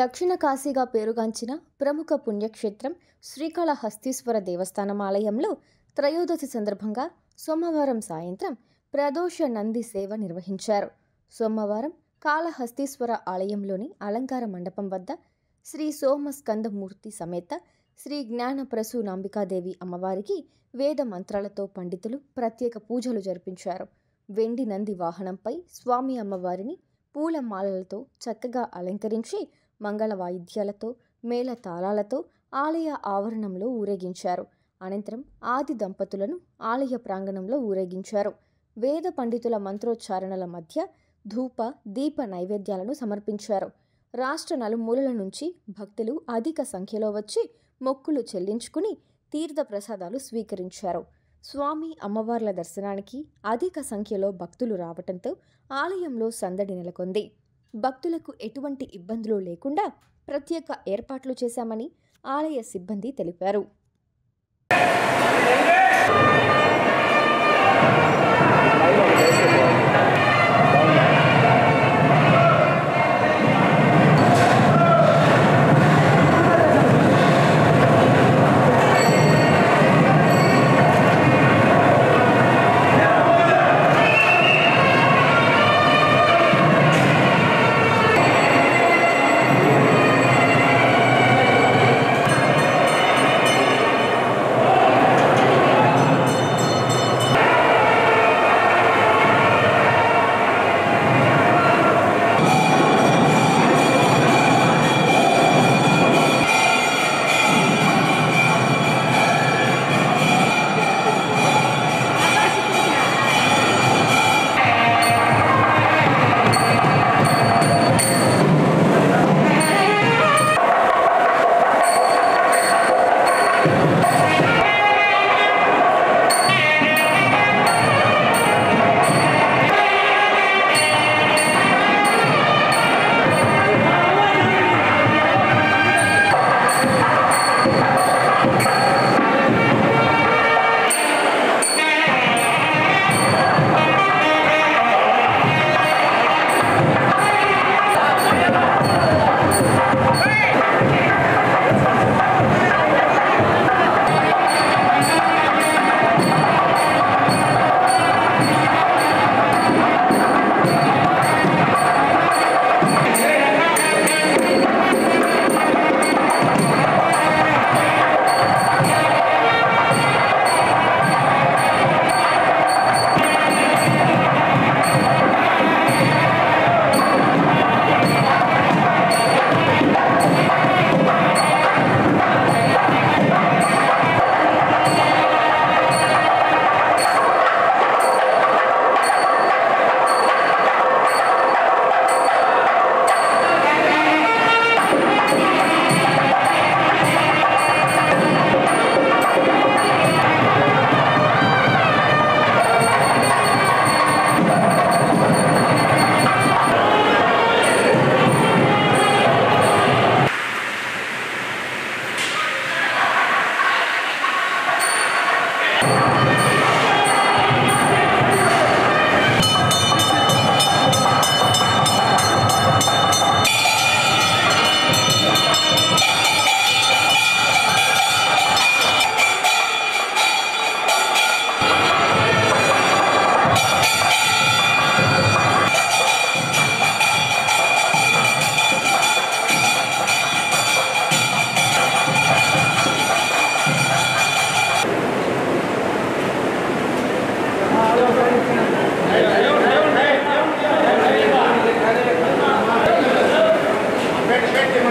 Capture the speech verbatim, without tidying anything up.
దక్షిణ కాశీగా పేరుగాంచిన ప్రముఖ పుణ్యక్షేత్రం శ్రీకాళహస్తీశ్వర దేవస్థానం ఆలయంలో త్రయోదశి సందర్భంగా సోమవారం సాయంత్రం ప్రదోష నంది సేవ నిర్వహించారు. సోమవారం కాళహస్తీశ్వర ఆలయంలోని అలంకార మండపం వద్ద శ్రీ సోమస్కంద మూర్తి సమేత శ్రీ జ్ఞాన ప్రసు నంబికా దేవి అమ్మవారికి వేద మంత్రాలతో పండితులు ప్రత్యేక పూజలు జరిపించారు. వెండి నంది వాహనంపై స్వామి అమ్మవారిని పూలమాలలతో చక్కగా అలంకరించి మంగళ వాయిద్యాలతో మేళ తాళాలతో ఆలయ ఆవరణంలో ఊరేగించారు. అనంతరం ఆది దంపతులను ఆలయ ప్రాంగణంలో ఊరేగించారు. వేద పండితుల మంత్రోచ్చారణల మధ్య ధూప దీప నైవేద్యాలను సమర్పించారు. రాష్ట్ర నలుమూలల నుంచి భక్తులు అధిక సంఖ్యలో వచ్చి మొక్కులు చెల్లించుకుని తీర్థ ప్రసాదాలు స్వీకరించారు. స్వామి అమ్మవార్ల దర్శనానికి అధిక సంఖ్యలో భక్తులు రావటంతో ఆలయంలో సందడి నెలకొంది. భక్తులకు ఎటువంటి ఇబ్బందులు లేకుండా ప్రత్యేక ఏర్పాట్లు చేశామని ఆలయ సిబ్బంది తెలిపారు.